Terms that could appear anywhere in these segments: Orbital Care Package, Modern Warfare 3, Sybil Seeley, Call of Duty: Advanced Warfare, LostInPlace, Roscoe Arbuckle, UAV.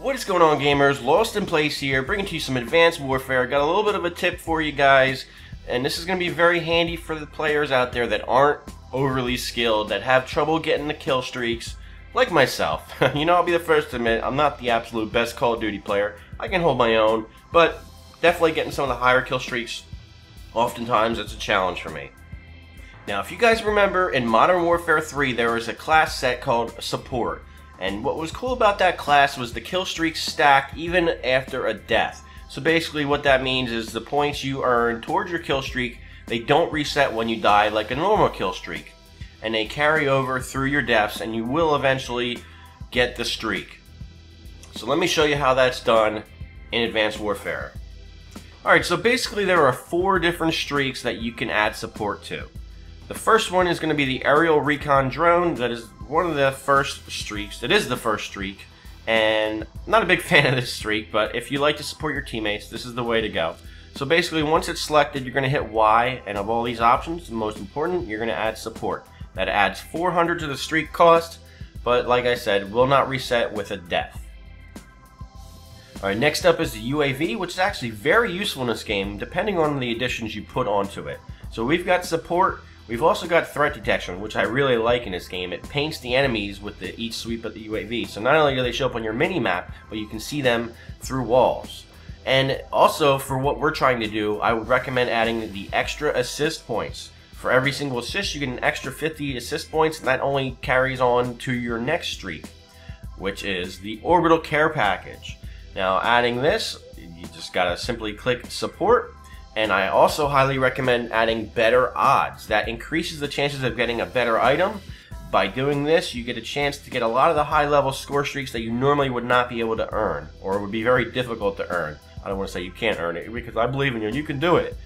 What is going on, gamers? Lost in Place here, bringing to you some Advanced Warfare. Got a little bit of a tip for you guys, and this is going to be very handy for the players out there that aren't overly skilled, that have trouble getting the kill streaks, like myself. You know, I'll be the first to admit, I'm not the absolute best Call of Duty player. I can hold my own, but definitely getting some of the higher kill streaks, oftentimes it's a challenge for me. Now, if you guys remember, in Modern Warfare 3, there was a class set called Support. And what was cool about that class was the kill streaks stacked even after a death. So basically what that means is the points you earn towards your kill streak, they don't reset when you die like a normal kill streak. And they carry over through your deaths, and you will eventually get the streak. So let me show you how that's done in Advanced Warfare. Alright, so basically there are 4 different streaks that you can add support to. The first one is going to be the aerial recon drone. That is one of the first streaks. It is the first streak, and I'm not a big fan of this streak, but if you like to support your teammates, this is the way to go. So basically, once it's selected, you're going to hit Y, and of all these options, the most important, you're going to add support. That adds 400 to the streak cost, but like I said, will not reset with a death. Alright, next up is the UAV, which is actually very useful in this game, depending on the additions you put onto it. So we've got support. We've also got threat detection, which I really like in this game. It paints the enemies with each sweep of the UAV. So not only do they show up on your mini-map, but you can see them through walls. And also, for what we're trying to do, I would recommend adding the extra assist points. For every single assist, you get an extra 50 assist points, and that only carries on to your next streak, which is the Orbital Care Package. Now, adding this, you just gotta simply click Support. And I also highly recommend adding better odds. That increases the chances of getting a better item. By doing this, you get a chance to get a lot of the high level score streaks that you normally would not be able to earn, or would be very difficult to earn. I don't want to say you can't earn it, because I believe in you, you can do it.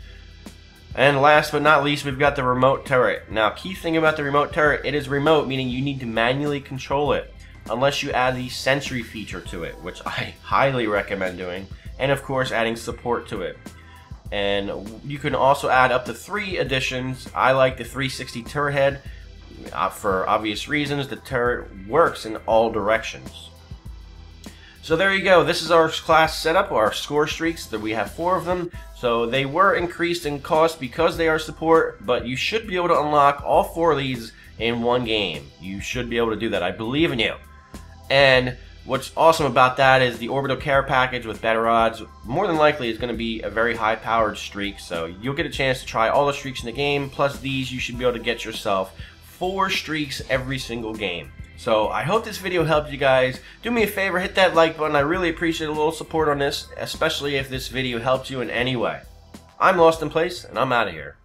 And last but not least, we've got the remote turret. Now, key thing about the remote turret, it is remote, meaning you need to manually control it, unless you add the sentry feature to it, which I highly recommend doing, and of course adding support to it. And you can also add up to 3 additions. I like the 360 turret head. For obvious reasons, the turret works in all directions. So there you go. This is our class setup, our score streaks. We have 4 of them. So they were increased in cost because they are support, but you should be able to unlock all 4 of these in one game. You should be able to do that. I believe in you. And what's awesome about that is the Orbital Care Package with better odds more than likely is going to be a very high powered streak, so you'll get a chance to try all the streaks in the game, plus these. You should be able to get yourself 4 streaks every single game. So I hope this video helped you guys. Do me a favor, hit that like button. I really appreciate a little support on this, especially if this video helped you in any way. I'm Lost in Place, and I'm out of here.